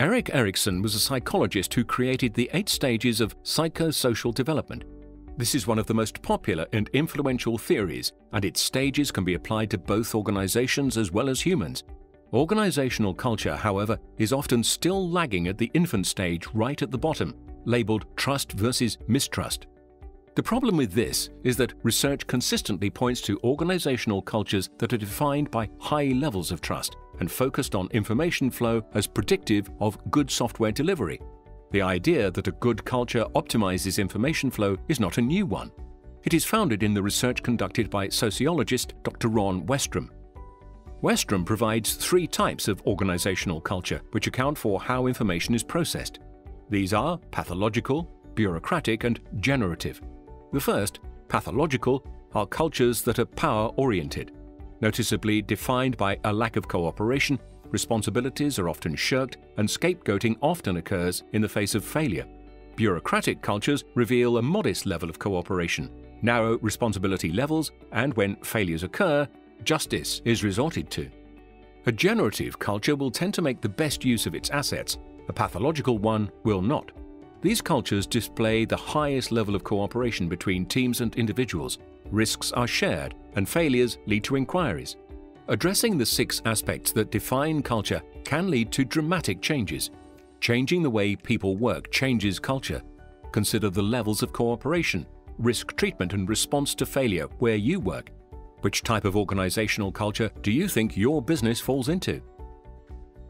Erik Erikson was a psychologist who created the 8 stages of psychosocial development. This is one of the most popular and influential theories, and its stages can be applied to both organizations as well as humans. Organizational culture, however, is often still lagging at the infant stage right at the bottom, labeled trust versus mistrust. The problem with this is that research consistently points to organizational cultures that are defined by high levels of trust and focused on information flow as predictive of good software delivery. The idea that a good culture optimizes information flow is not a new one. It is founded in the research conducted by sociologist Dr. Ron Westrum. Westrum provides 3 types of organizational culture which account for how information is processed. These are pathological, bureaucratic, and generative. The first, pathological, are cultures that are power-oriented, noticeably defined by a lack of cooperation. Responsibilities are often shirked, and scapegoating often occurs in the face of failure. Bureaucratic cultures reveal a modest level of cooperation, narrow responsibility levels, and when failures occur, justice is resorted to. A generative culture will tend to make the best use of its assets. A pathological one will not. These cultures display the highest level of cooperation between teams and individuals. Risks are shared, and failures lead to inquiries. Addressing the 6 aspects that define culture can lead to dramatic changes. Changing the way people work changes culture. Consider the levels of cooperation, risk treatment, and response to failure where you work. Which type of organizational culture do you think your business falls into?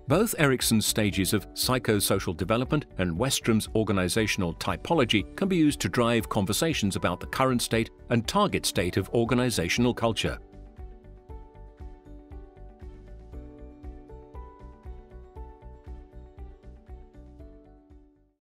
Both Erikson's stages of psychosocial development and Westrum's organizational typology can be used to drive conversations about the current state and target state of organizational culture.